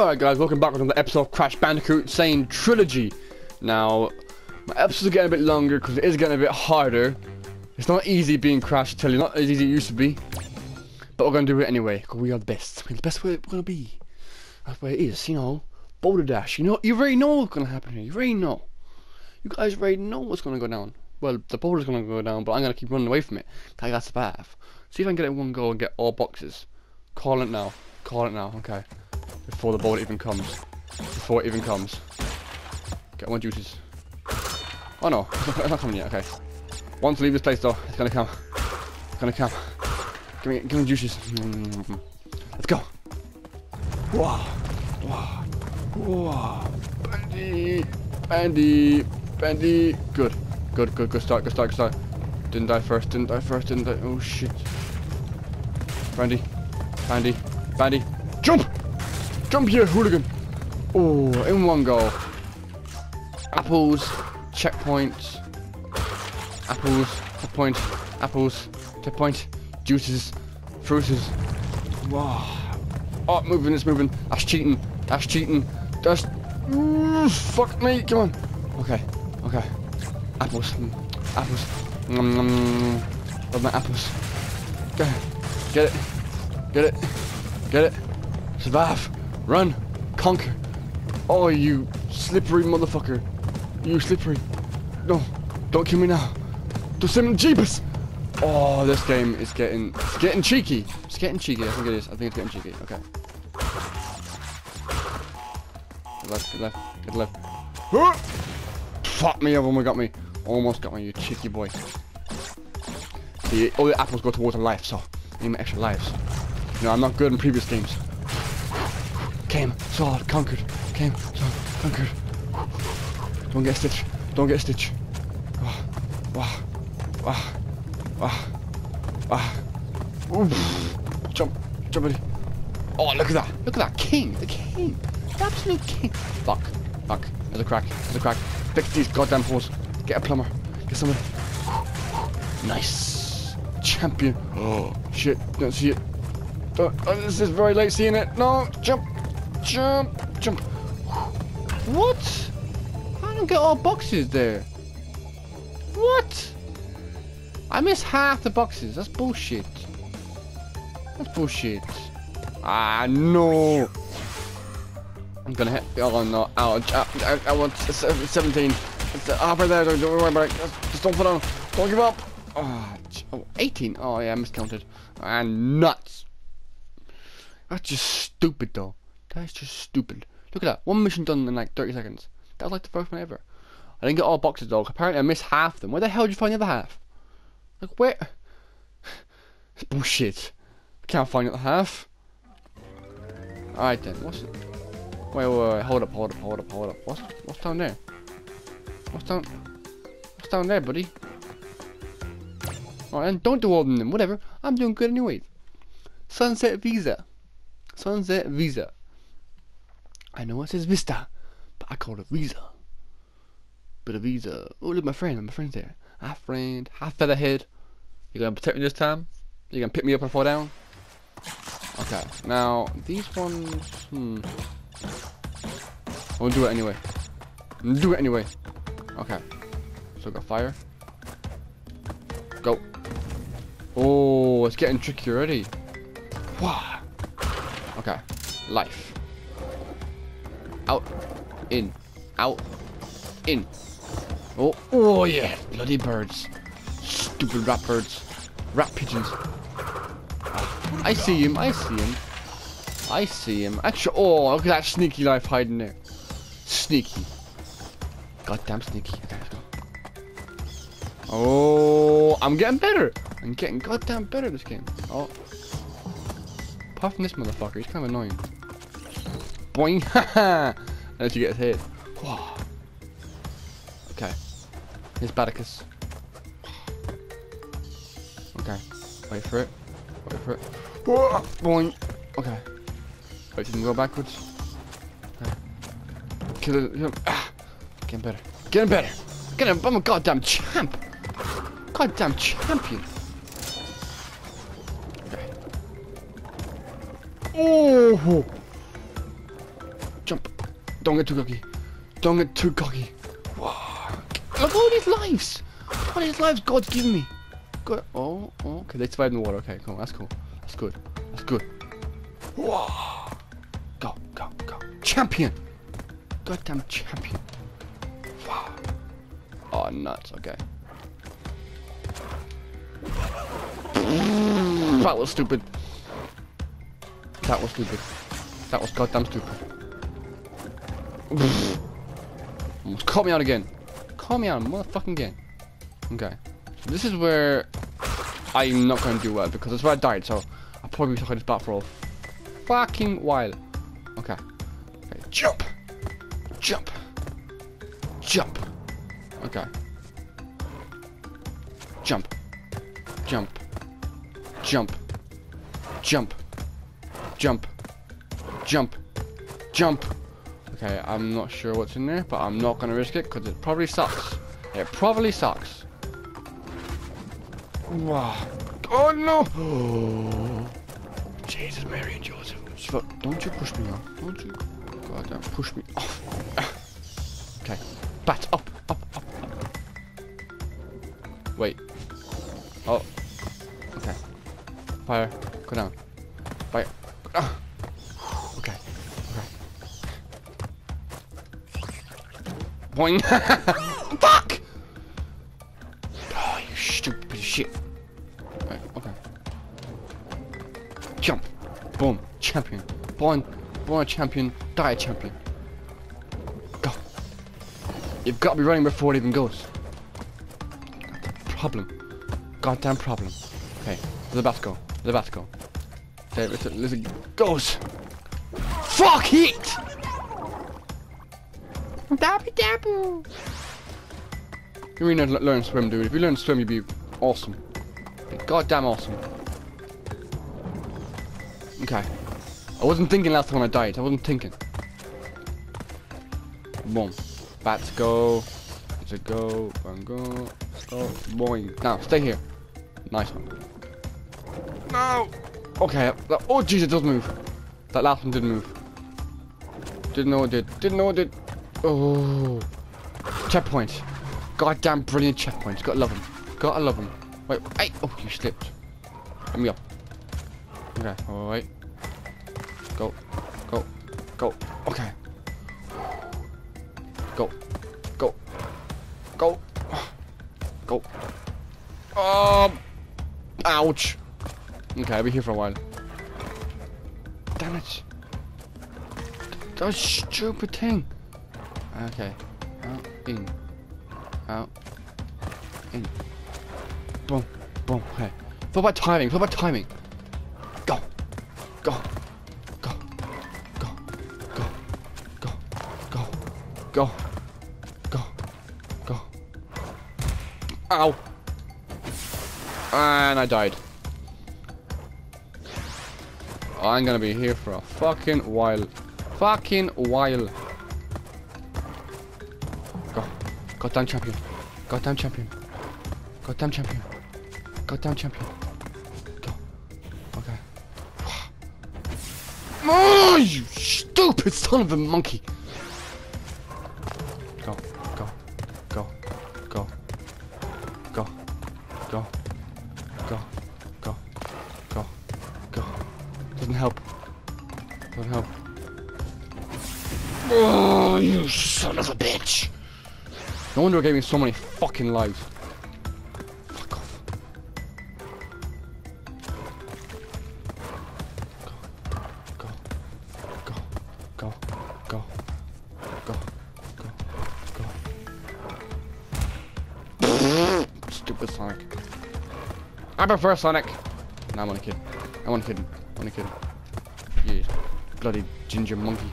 Alright guys, welcome back to another episode of Crash Bandicoot Sane Trilogy. Now, my episodes are getting a bit longer because it is getting a bit harder. It's not easy being Crash, I tell you, not as easy as it used to be. But we're going to do it anyway, because we are the best. I mean, the best way we're going to be. That's where it is, you know. Boulder Dash, you know, you already know what's going to happen here, you already know. You guys already know what's going to go down. Well, the boulder's going to go down, but I'm going to keep running away from it. That's the path. See if I can get it in one go and get all boxes. Call it now. Call it now, okay. Before the boulder even comes. Before it even comes. Get one juices. Oh no, it's not coming yet, okay. Once I leave this place though, it's gonna come. It's gonna come. Give me juices. Let's go. Whoa. Whoa. Whoa. Bandy. Good. Good start. Didn't die first. Oh shit. Bandy. Jump! Jump here, hooligan! Oh, in one go. Apples, checkpoints. Apples, checkpoint. Apples, checkpoint. Juices, fruities. Wow. Oh, it's moving. That's cheating. That's... fuck me, come on. Okay. Apples. Love my apples. Okay. Get it. Survive. Run! Conquer! Oh, you slippery motherfucker! You slippery! No! Don't kill me now! Just send me jeepers! Oh, this game is getting cheeky! It's getting cheeky, I think it is. I think it's getting cheeky. Okay. Get left. Huh! Fuck me, everyone got me. Almost got me, you cheeky boy. See, all the apples go towards a life, so I need my extra lives. No, I'm not good in previous games. Came, saw, conquered. Don't get a stitch. Oof. Jump buddy. Oh, look at that, the king, the absolute king. Fuck, there's a crack. Fix these goddamn holes, get a plumber, get somebody. Nice, champion. Oh, shit, don't see it. Oh, this is very late seeing it. No, jump. What? I don't get all boxes there. What? I miss half the boxes. That's bullshit. Ah, no. I'm gonna hit. Oh, no. Ouch. I want 17. It's halfway there. Don't worry about it. Just don't put on. Don't give up. Oh, 18. Oh, yeah, I miscounted. And nuts. That's just stupid, though. That's just stupid. Look at that. One mission done in like 30 seconds. That was like the first one ever. I didn't get all boxes though. Apparently I missed half of them. Where the hell did you find the other half? Like where? It's bullshit. I can't find the other half. Alright then. What's it? Wait. Hold up. What's down there? What's down there, buddy? Alright then. Don't do all of them. Whatever. I'm doing good anyways. Sunset Vista. I know it says Vista, but I call it Visa. But a Visa. Oh, look, my friend's there. Hi, friend. Hi, featherhead. You gonna protect me this time? You gonna pick me up and fall down? Okay. Now these ones. I'll do it anyway. Okay. So I got fire. Go. Oh, it's getting tricky already. Wow. Okay. Life. Out. In. Out. In. Oh yeah. Bloody birds. Stupid rat birds. Rat pigeons. I see him. Actually, oh, look at that sneaky life hiding there. Sneaky. Goddamn sneaky. Okay, let's go. Oh, I'm getting better. I'm getting goddamn better this game. Oh. Apart from this motherfucker, he's kind of annoying. Boing! Haha! Unless you get his head. Whoa. Okay. Here's Badicus. Okay. Wait for it. Whoa. Boing! Okay. Wait, you can go backwards. Okay. Kill him. Ah. Getting better! Get him! I'm a goddamn champ! Goddamn champion! Oh! Jump. Don't get too cocky. Don't get too cocky. Wow. Look at all these lives. All these lives God's given me. God. Oh, oh. Okay, they survived in the water. Okay, cool. That's cool. That's good. That's good. Wow. Go, go, go. Champion. Goddamn champion. Wow. Oh, nuts. Okay. That was stupid. That was stupid. That was goddamn stupid. Almost caught me out again. Call me out, motherfucking again. Okay. So this is where I'm not going to do well because that's where I died. So I'll probably be stuck on this bat for a fucking while. Okay. Okay. Jump. Jump. Jump. Okay. Jump. Jump. Jump. Jump. Jump. Jump. Jump. Okay, I'm not sure what's in there, but I'm not going to risk it because it probably sucks. It probably sucks. Wow. Oh no! Oh. Jesus, Mary and Joseph. Don't you push me off. Don't you? God, don't push me off. Okay. Bat up, up, up, up. Wait. Oh. Okay. Fire. Go down. Fire. Go down. Okay. Okay. Boing. Fuck! Oh, you stupid shit. Right. Okay. Jump. Boom. Champion. Born a champion. Die a champion. Go. You've got to be running before it even goes. Problem. Goddamn problem. Okay. Labasco. Labasco. Okay, listen, goes. Fuck it! Dappy Dappoo! You really need to learn to swim, dude. If you learn to swim, you'd be awesome. Goddamn awesome. Okay. I wasn't thinking last time I died. I wasn't thinking. Boom. Bats go. It's a go. Bang go. Oh, boing. Now, stay here. Nice one. No! Okay, oh jeez, it does move. That last one did move. Didn't know it did. Didn't know it did. Oh. Checkpoint. Goddamn brilliant checkpoints. Gotta love them. Gotta love them. Wait, hey! Oh, you slipped. Let me up. Okay, alright. Go. Go. Go. Okay. Go. Go. Go. Go. Ouch. Okay, I'll be here for a while. Damn it. That stupid thing. Okay. Out, in. Out. In. Boom. Boom. Okay. It's all about timing. It's all about timing. Go. Go. Go. Go. Go. Go. Go. Go. Go. Go. Ow. And I died. I'm gonna be here for a fucking while. Fucking while. Go. Goddamn champion. Goddamn champion. Goddamn champion. Goddamn champion. Go. Okay. Oh, you stupid son of a monkey. Go. Go. Go. Go. Go. Go. Go. Go. Go. Go. Doesn't help. Doesn't help. Oh, you son of a bitch! No wonder it gave me so many fucking lives. Fuck off. Go. Go. Go. Go. Go. Go. Go. Stupid Sonic. I prefer Sonic. No, I'm only kidding. I'm only kidding. I'm only kidding. You bloody ginger monkey.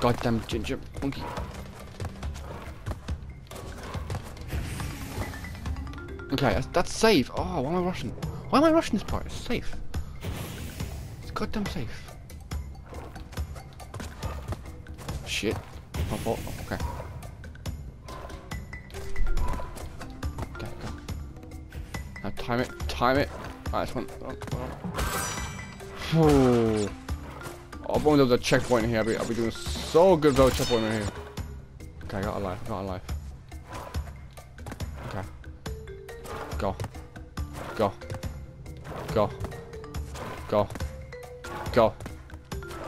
Goddamn ginger monkey. Okay, that's safe. Oh, why am I rushing? Why am I rushing this part? It's safe. It's goddamn safe. Shit. My fault. Okay. Okay, go. Now time it. Time it. Alright, this one. Oh. I'll there was a checkpoint here. I'll be doing so good without a checkpoint right here. Okay, I got a life, got a life. Okay. Go. Go. Go. Go. Go.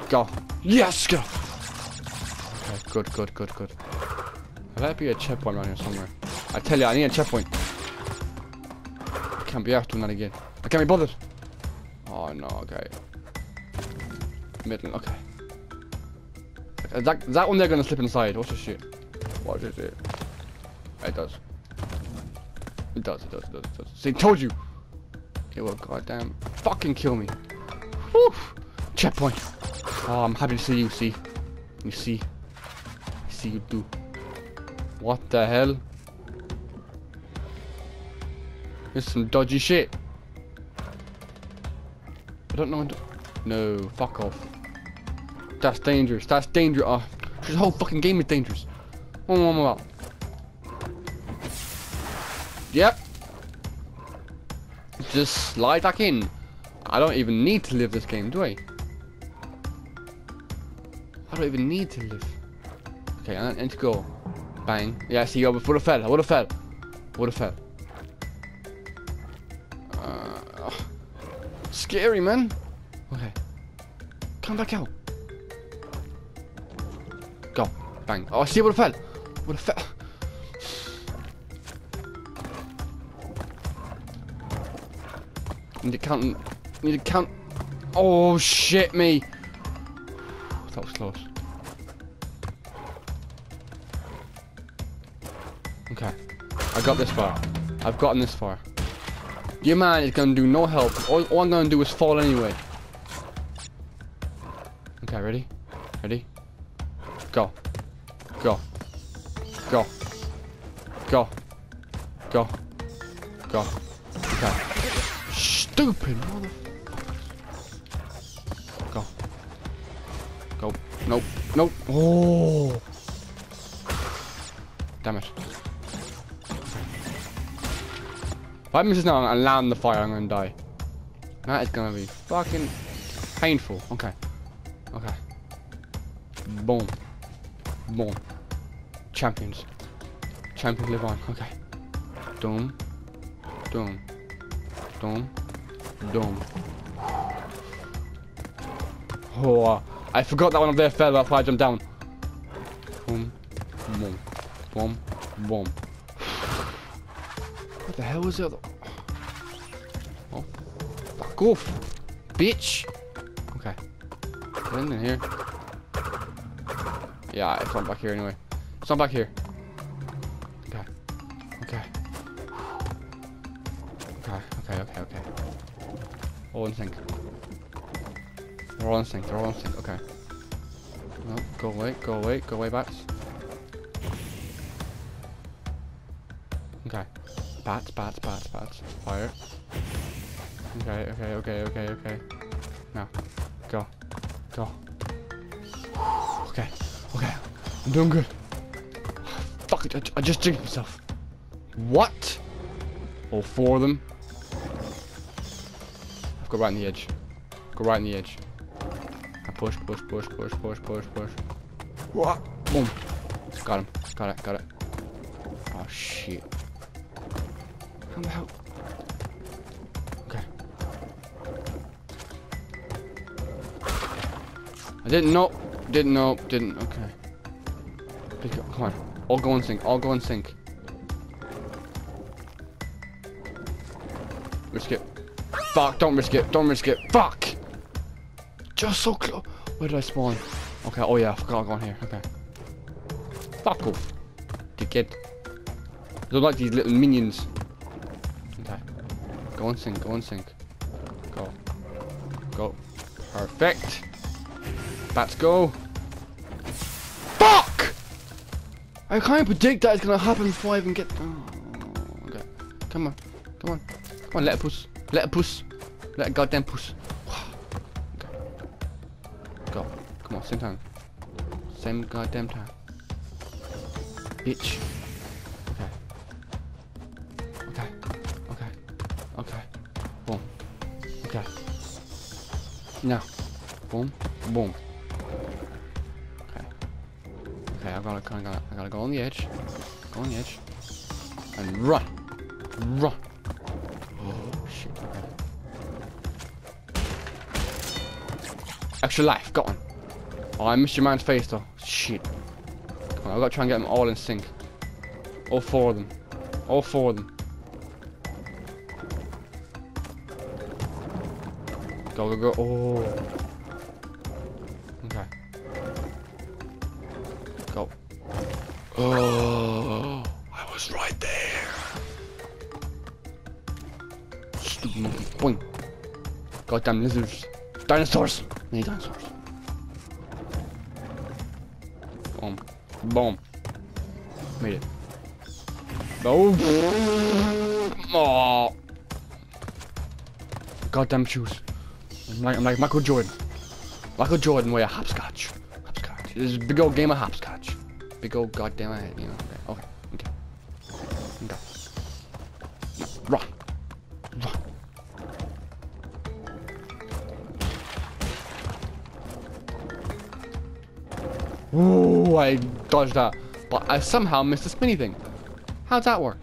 Go. Yes, go! Okay, good, good, good, good. There might be a checkpoint around here somewhere. I tell you, I need a checkpoint. I can't be after doing that again. I can't be bothered. Oh no, okay. Middle, okay. That one they're gonna slip inside. Watch this shit. Watch this shit. It does. It does, it does, it does, it does. See, told you! It will goddamn fucking kill me. Woo! Checkpoint. Oh, I'm happy to see you, see. You see. I see you do. What the hell? This is some dodgy shit. I don't know when to... No, fuck off. That's dangerous. That's dangerous. Oh, this whole fucking game is dangerous. What am I about? Yep. Just slide back in. I don't even need to live this game, do I? I don't even need to live. Okay, and to go. Bang. Yeah, see, I would have fell. I would have fell. Would have fell. Oh. Scary, man. Okay. Come back out. Go. Bang. Oh, I see, I would have fell. Would have fell. Need to count. Need to count. Oh, shit me. That was close. Okay. I got this far. I've gotten this far. Your man is gonna do no help. All I'm gonna do is fall anyway. Okay, ready? Ready? Go. Go. Go. Go. Go. Go. Okay. Stupid motherfucker. Go. Go. Nope. Nope. Oh. Damn it. If I miss this now and land the fire, I'm gonna die. That is gonna be fucking painful. Okay. Okay. Boom. Boom. Champions. Champions live on. Okay. Doom. Doom. Doom. Doom. Oh, I forgot that one up there fell, that's why I jumped down. Boom. Boom. Boom. Boom. What the hell was the other? Oh. Fuck off. Bitch. Okay. Get in here. Yeah, it's not back here anyway. It's not back here. Okay. Okay. Okay, okay, okay, okay. All in sync. They're all in sync, they're all in sync, okay. No, go away, go away, go away, bats. Okay. Bats, bats, bats, bats. Fire. Okay, okay, okay, okay, okay. Now. Go. Go. Okay. Okay. I'm doing good. Fuck it. I just jinxed myself. What? All four of them. I've got right on the edge. Go right on the edge. I push, push, push, push, push, push, push. What? Boom. Got him. Got it. Got it. Oh, shit. How the hell? I didn't know, didn't know, didn't, okay. Pick up, come on. All go in sync, all go in sync. Risk it. Fuck, don't risk it, don't risk it. Fuck! Just so close. Where did I spawn? Okay, oh yeah, I forgot I got here, okay. Fuck off. Dickhead. I don't like these little minions. Okay. Go in sync, go in sync. Go. Go. Perfect. Bats go. Fuck! I can't predict that it's gonna happen before I even get. Oh, okay. Come on. Come on. Come on, let it push. Let it push. Let it goddamn push. Okay. Go. Come on, same time. Same goddamn time. Bitch. Okay. Okay. Okay. Okay. Boom. Okay. Now. Boom. Boom. Okay, I gotta go on the edge. Go on the edge. And run! Run! Oh, shit. Extra life, got one. Oh, I missed your man's face though. Shit. Come on, I've got to try and get them all in sync. All four of them. All four of them. Go, go, go. Oh. Okay. Go. Oh. I was right there. Stupid monkey. Boing. Goddamn lizards. Dinosaurs. Many dinosaurs. Boom. Boom. Made it. No. Oh. Goddamn shoes. I'm like Michael Jordan. Michael Jordan with a hopscotch. Hopscotch. This is a big old game of hopscotch. Big old goddamn head, you know. Okay. Okay. Okay. Run. Run. Ooh, I dodged that. But I somehow missed the spinny thing. How'd that work?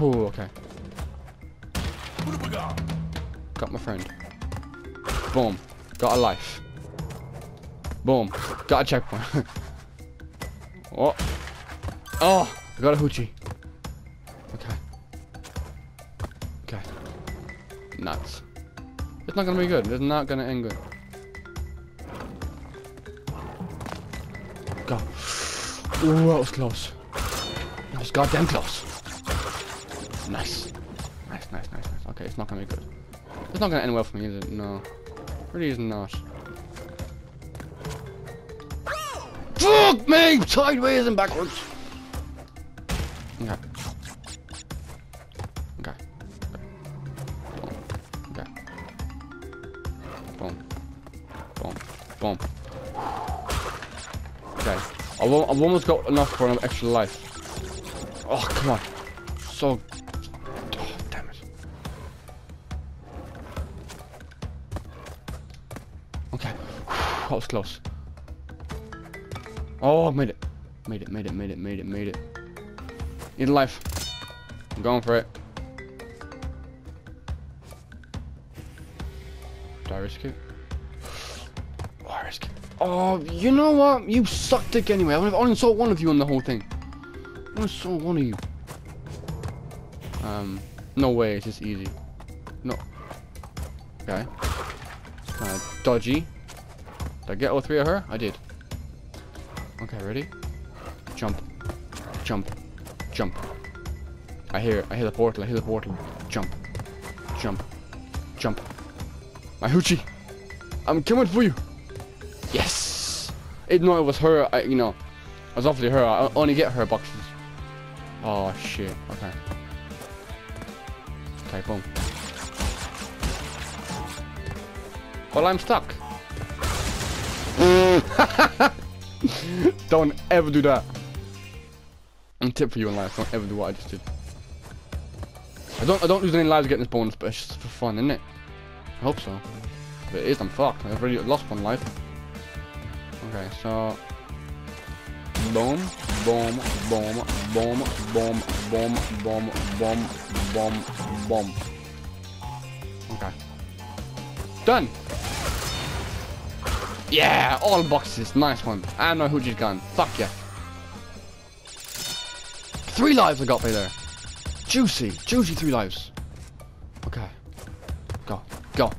Ooh, okay. Got my friend. Boom. Got a life. Boom. Got a checkpoint. Oh. Oh. I got a hoochie. Okay. Okay. Nuts. It's not gonna be good. It's not gonna end good. Go. Ooh, that was close. That was goddamn close. Nice. Nice, nice, nice, nice. Okay, it's not gonna be good. It's not gonna end well for me, is it? No. It really is not. Fuck me! Sideways and backwards! Okay. Okay. Okay. Boom. Boom. Boom. Okay. I've almost got enough for an extra life. Oh, come on. So... that was close. Oh, I made it. Made it, made it, made it, made it, made it. Need life. I'm going for it. Did I risk it? Oh, I risk it. Oh, you know what? You sucked dick anyway. I only saw one of you on the whole thing. I only saw one of you. No way. It's just easy. No. Okay. Kind of dodgy. Did I get all three of her? I did. Okay, ready? Jump. Jump. Jump. I hear it. I hear the portal. I hear the portal. Jump. Jump. Jump. My hoochie! I'm coming for you! Yes! No, it was her. You know. It was obviously her. I only get her boxes. Oh, shit. Okay. Okay, boom. Well, I'm stuck. Don't ever do that. I'm tip for you in life. Don't ever do what I just did. I don't lose any lives getting this bonus, but it's just for fun, isn't it? I hope so. If it is, I'm fucked. I've already lost one life. Okay, so boom, boom, boom, boom, boom, boom, boom, boom, boom, boom. Okay. Done. Yeah, all boxes. Nice one. And my hoochie's gone. Fuck yeah. 3 lives I got me there. Juicy. Juicy 3 lives. Okay. Go. Go.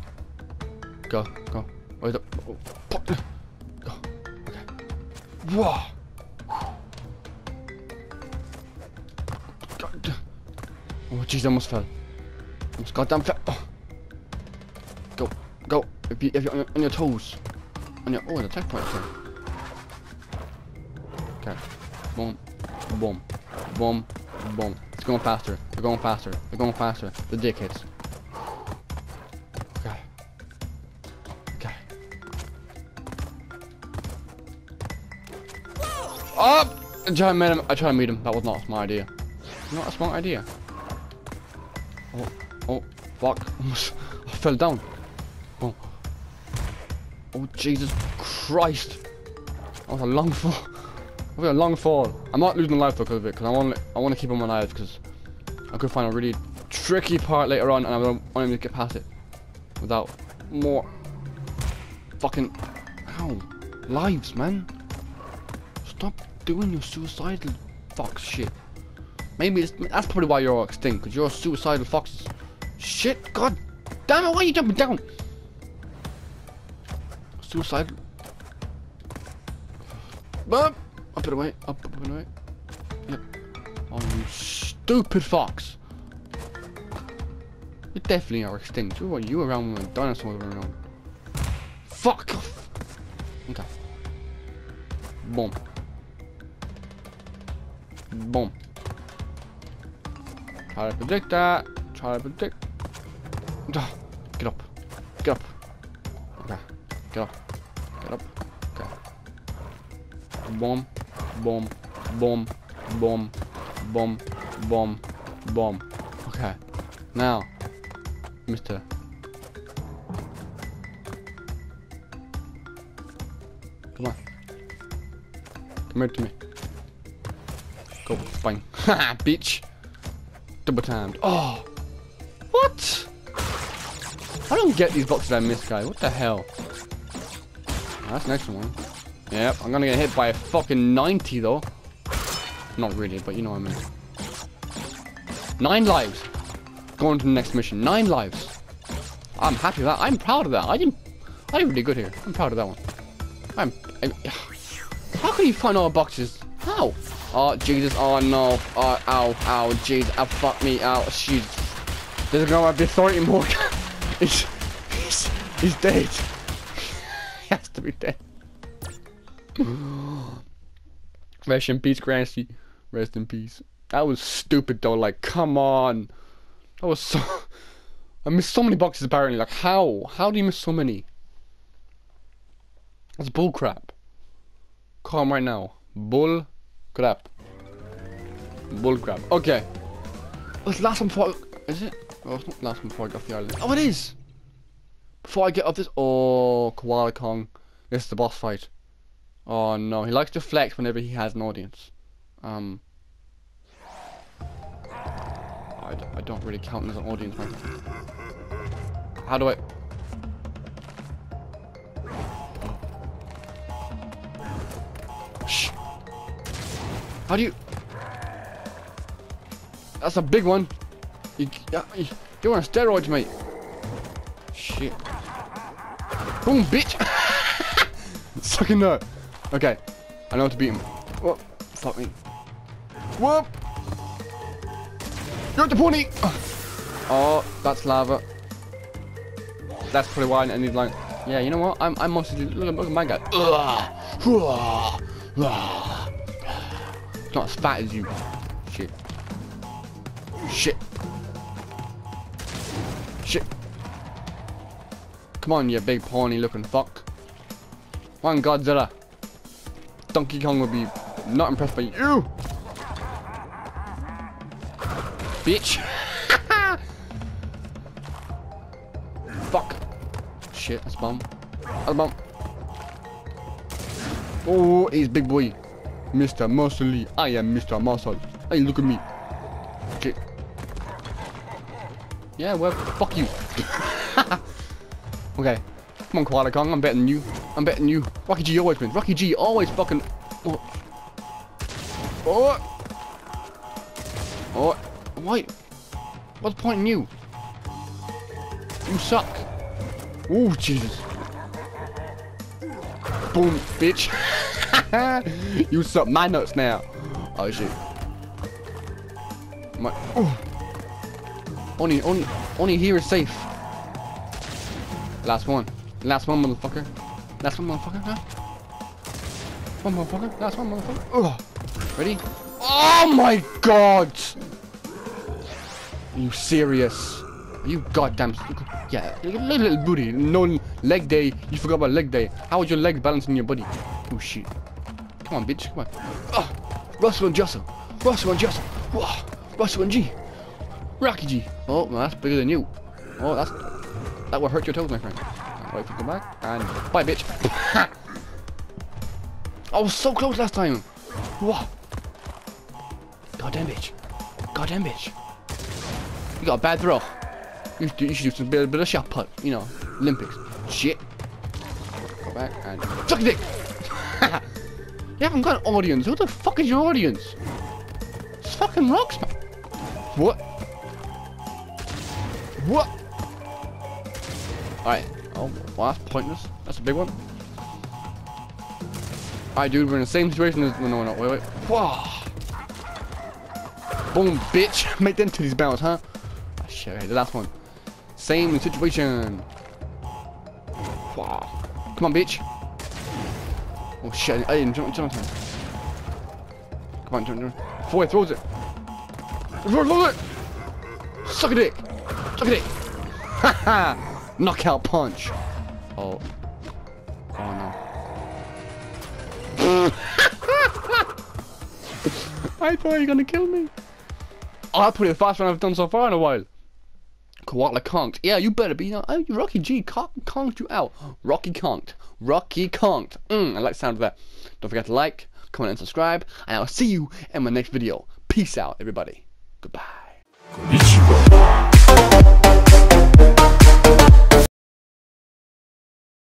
Go. Go. Wait up. Oh. Go. Okay. Whoa. God. Oh, jeez, I almost fell. I almost goddamn fell. Oh. Go. Go. If you're on your toes. Yeah, oh, the checkpoint thing. Okay. Boom. Boom. Boom. Boom. It's going faster. They're going faster. They're going faster. The dick hits. Okay. Okay. Up! Oh! I tried to meet him. That was not a smart idea. Not a smart idea. Oh, oh, fuck. I fell down. Boom. Oh, Jesus Christ. That was a long fall. That was a long fall. I'm not losing a life because of it, because I want to keep him alive, because I could find a really tricky part later on, and I don't want him to get past it without more fucking... Ow. Lives, man. Stop doing your suicidal fox shit. Maybe it's, that's probably why you're all extinct, because you're suicidal foxes. Shit, god damn it, why are you jumping down? Suicidal. Up, up and away, up and away. Yep. Oh, you stupid fox. You definitely are extinct. Who are you around when dinosaurs were around? Fuck off. Okay. Boom. Boom. Try to predict that. Try to predict. Get up. Get up. Okay. Get up. Get up. Okay. Boom. Boom. Boom. Boom. Boom. Boom. Boom. Okay. Now, Mr. Come on. Come here to me. Go. Bang. Haha, bitch. Double timed. Oh. What? I don't get these boxes I missed, guys. What the hell? Oh, that's the next one. Yep, I'm gonna get hit by a fucking 90 though. Not really, but you know what I mean. 9 lives. Going to the next mission. 9 lives. I'm happy with that. I'm proud of that. I did really good here. I'm proud of that one. How can you find all boxes? How? Oh Jesus! Oh no! Oh ow! Ow! Jesus! Oh, fuck me! Ow! Jeez! There's a guy with the authority more. He's dead. He has to be dead. Rest in peace, Grancy. Rest in peace. That was stupid though. Like, come on. That was so. I missed so many boxes apparently. Like, how? How do you miss so many? That's bullcrap. Call him right now. Bull. Crap. Bull crap. Okay. Oh, it's last one before I... Is it? Oh, it's not last one before I get off the island. Oh, it is! Before I get off this... Oh, Koala Kong. This is the boss fight. Oh, no. He likes to flex whenever he has an audience. I don't really count him as an audience. How do I... Shh. How do you... That's a big one. You're on steroids, mate. Shit. Boom, bitch. Sucking nut. Okay. I know how to beat him. Whoa. Fuck me. Whoop. You're at the pony. Oh, that's lava. That's probably why I need like... Yeah, you know what? I'm mostly... Look at my guy. It's not as fat as you. Shit. Shit. Shit. Come on, you big pawny looking fuck. One Godzilla. Donkey Kong would be not impressed by you. Bitch. Fuck. Shit, that's a bomb. That's a bomb. Oh, he's big boy. Mr. Muscle, I am Mr. Muscle. Hey, look at me. Okay. Yeah, well, fuck you. Okay. Come on, Koala Kong. I'm betting you. I'm betting you. Roccy G always wins. Roccy G always fucking... Oh. Oh. Oh. Why? What's the point in you? You suck. Oh, Jesus. Boom, bitch. You suck my nuts now. Oh shit. My oh. Only here is safe. Last one. Last one, motherfucker. Last one, motherfucker, huh? One motherfucker. Last one, motherfucker. Oh. Ready? Oh my god! Are you serious? Are you goddamn yeah, little booty. No leg day. You forgot about leg day. How was your leg balancing your body? Oh shit. Come on, bitch, come on. Oh, Russell and Jussel. Russell and Jussel. Whoa, Russell and G. Roccy G. Oh, no, that's bigger than you. Oh, that will hurt your toes, my friend. Wait for you to come back. And bye, bitch. I was so close last time. What? Goddamn bitch. Goddamn bitch. You got a bad throw. You should do some bit of shot put. You know, Olympics. Shit. Go back and suck a dick. You haven't got an audience. Who the fuck is your audience? It's fucking rocks, man. What? What? Alright. Oh, well, that's pointless. That's a big one. Alright, dude, we're in the same situation as... No, wait. Whoa. Boom, bitch. Make them titties bounce, huh? Oh, shit, okay, the last one. Same situation. Whoa. Come on, bitch. Oh, shit, I didn't jump on him. Come on, jump. Before he throws it. Suck a dick. Suck a dick. Haha. Knockout punch. Oh. Oh, no. I thought you were gonna kill me. Oh, that's probably the fastest one I've done so far in a while. Koala conked. Yeah, you better be. You know, Roccy G conked you out. Roccy conked. Roccy conked. I like the sound of that. Don't forget to like, comment, and subscribe. And I'll see you in my next video. Peace out, everybody. Goodbye.